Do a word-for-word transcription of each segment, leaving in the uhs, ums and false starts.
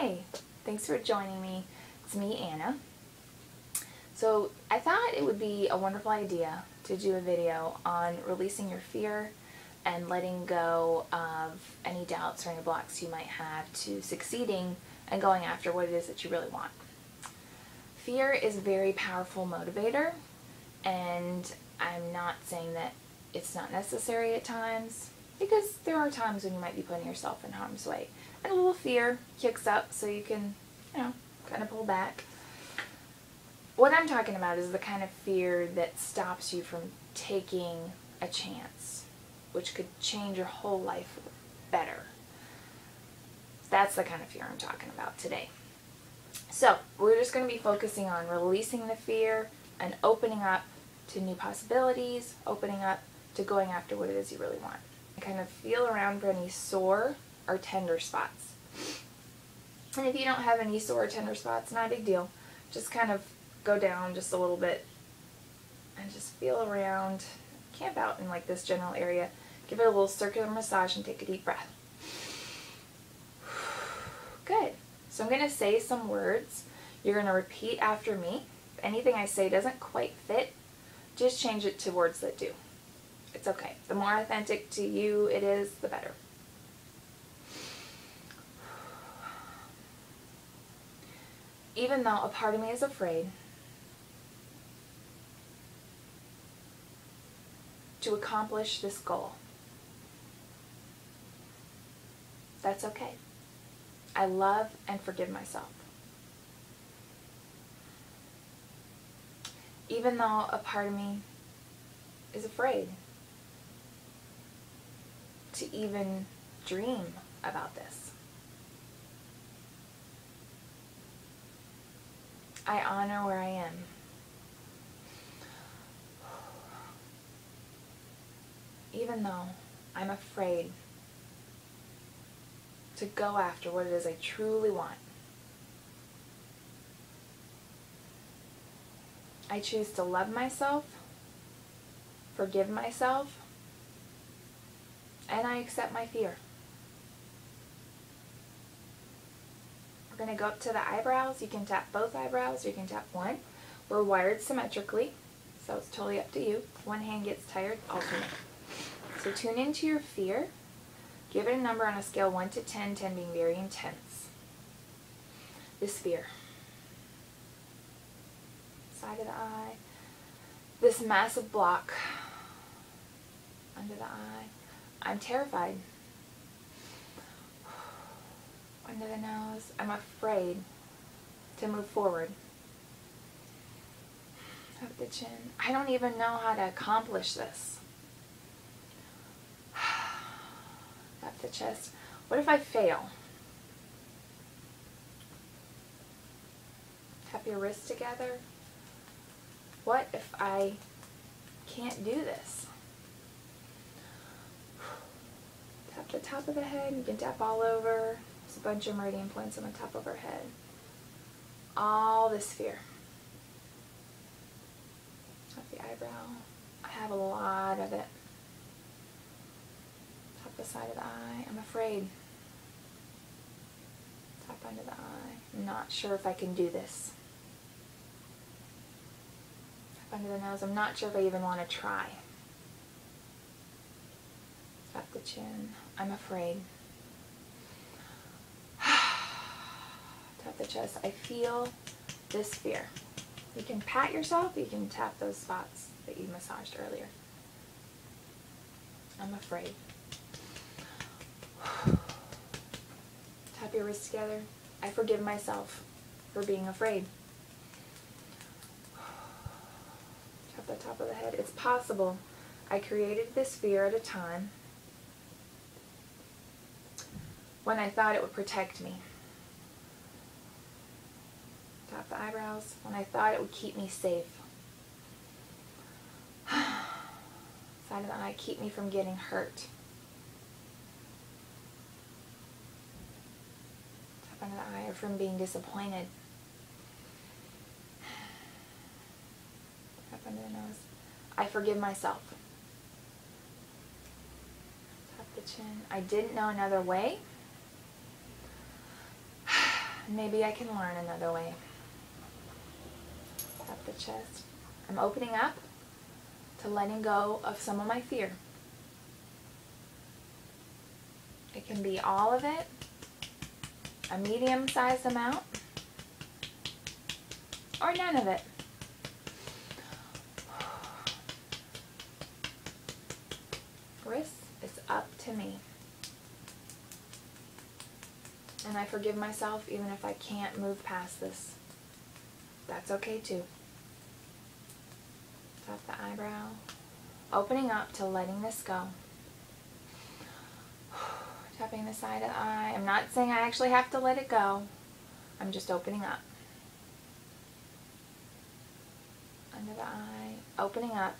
Hi! Thanks for joining me. It's me, Anna. So I thought it would be a wonderful idea to do a video on releasing your fear and letting go of any doubts or any blocks you might have to succeeding and going after what it is that you really want. Fear is a very powerful motivator, and I'm not saying that it's not necessary at times, because there are times when you might be putting yourself in harm's way. And a little fear kicks up so you can, you know, kind of pull back. What I'm talking about is the kind of fear that stops you from taking a chance, which could change your whole life better. That's the kind of fear I'm talking about today. So, we're just going to be focusing on releasing the fear and opening up to new possibilities, opening up to going after what it is you really want. Kind of feel around for any sore or tender spots. And if you don't have any sore or tender spots, not a big deal. Just kind of go down just a little bit and just feel around. Camp out in like this general area. Give it a little circular massage and take a deep breath. Good. So I'm going to say some words. You're going to repeat after me. If anything I say doesn't quite fit, just change it to words that do. It's okay. The more authentic to you it is, the better. Even though a part of me is afraid to accomplish this goal, that's okay. I love and forgive myself. Even though a part of me is afraid to even dream about this, I honor where I am. Even though I'm afraid to go after what it is I truly want, I choose to love myself, forgive myself, and I accept my fear. We're going to go up to the eyebrows. You can tap both eyebrows, or you can tap one. We're wired symmetrically, so it's totally up to you. If one hand gets tired, alternate. So tune into your fear. Give it a number on a scale one to ten, ten being very intense. This fear. Side of the eye. This massive block under the eye. I'm terrified. Under the nose. I'm afraid to move forward. Up the chin. I don't even know how to accomplish this. Up the chest. What if I fail? Tap your wrists together. What if I can't do this? Tap the top of the head. You can tap all over. There's a bunch of meridian points on the top of our head. All this fear. Tap the eyebrow. I have a lot of it. Tap the side of the eye. I'm afraid. Tap under the eye. I'm not sure if I can do this. Under the nose. I'm not sure if I even want to try. Up the chin. I'm afraid. Tap the chest. I feel this fear. You can pat yourself. You can tap those spots that you massaged earlier. I'm afraid. Tap your wrists together. I forgive myself for being afraid. The top of the head. It's possible. I created this fear at a time when I thought it would protect me. Tap the eyebrows. When I thought it would keep me safe. Side of the eye. Keep me from getting hurt. Tap under the eye. Or from being disappointed. Under the nose. I forgive myself. Tap the chin. I didn't know another way. Maybe I can learn another way. Tap the chest. I'm opening up to letting go of some of my fear. It can be all of it, a medium-sized amount, or none of it. Wrist is up to me. And I forgive myself even if I can't move past this. That's okay too. Tap the eyebrow. Opening up to letting this go. Tapping the side of the eye. I'm not saying I actually have to let it go. I'm just opening up. Under the eye. Opening up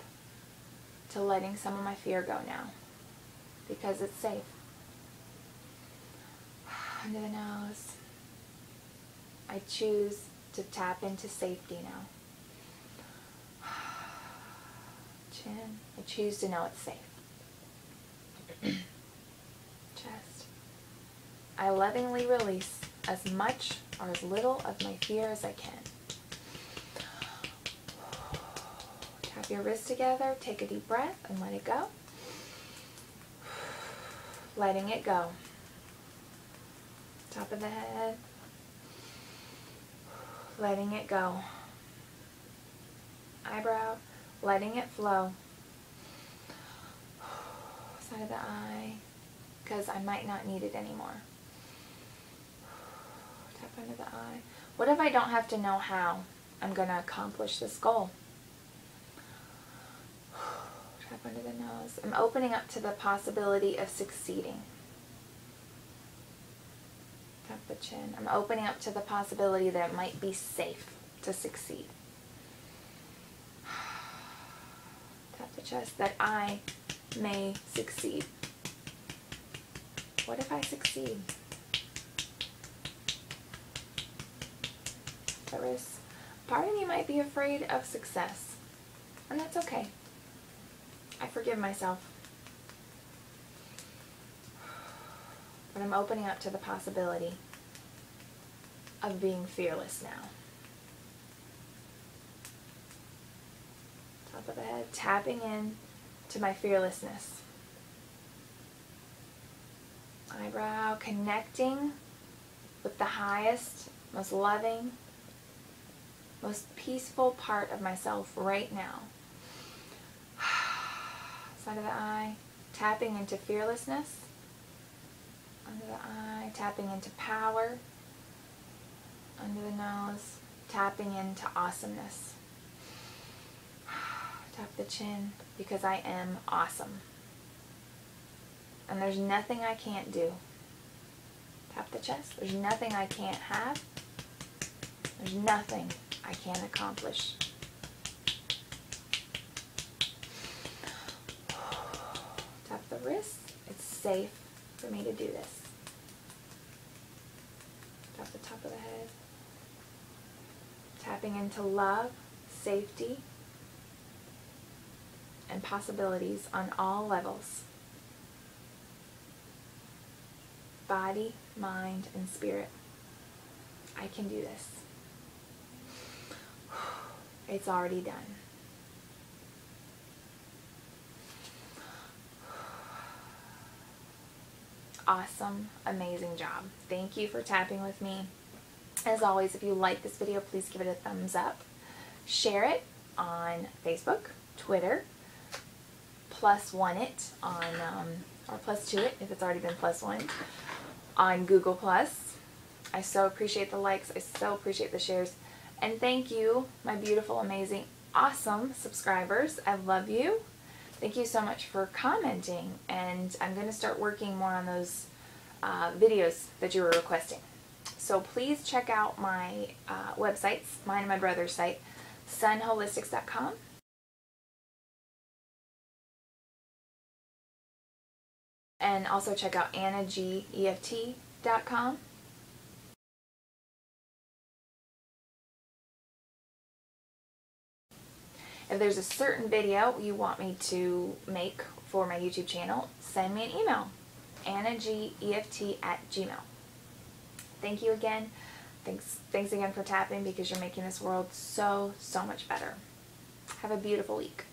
to letting some of my fear go now. Because it's safe. Under the nose. I choose to tap into safety now. Chin. I choose to know it's safe. Chest. I lovingly release as much or as little of my fear as I can. Tap your wrists together, take a deep breath, and let it go. Letting it go. Top of the head. Letting it go. Eyebrow. Letting it flow. Side of the eye. Because I might not need it anymore. Tap under the eye. What if I don't have to know how I'm going to accomplish this goal? Tap under the nose. I'm opening up to the possibility of succeeding. Tap the chin. I'm opening up to the possibility that it might be safe to succeed. Tap the chest. That I may succeed. What if I succeed? The wrist. Part of me might be afraid of success, and that's okay. I forgive myself. But I'm opening up to the possibility of being fearless now. Top of the head, tapping in to my fearlessness. Eyebrow, connecting with the highest, most loving, most peaceful part of myself right now. Side of the eye, tapping into fearlessness. Under the eye, tapping into power. Under the nose, tapping into awesomeness. Tap the chin, because I am awesome. And there's nothing I can't do. Tap the chest. There's nothing I can't have. There's nothing I can't accomplish. Tap the wrist. It's safe for me to do this. Tap the top of the head. Tapping into love, safety, and possibilities on all levels. Body, mind, and spirit. I can do this. It's already done. Awesome, amazing job. Thank you for tapping with me. As always, if you like this video, please give it a thumbs up. Share it on Facebook, Twitter, plus one it on, um, or plus two it if it's already been plus one. On Google Plus. I so appreciate the likes. I so appreciate the shares. And thank you, my beautiful, amazing, awesome subscribers. I love you. Thank you so much for commenting. And I'm going to start working more on those uh, videos that you were requesting. So please check out my uh, websites, mine and my brother's site, sun holistics dot com. And also check out anna g e f t dot com. If there's a certain video you want me to make for my YouTube channel, send me an email, anna g e f t at gmail. Thank you again. Thanks, thanks again for tapping, because you're making this world so, so much better. Have a beautiful week.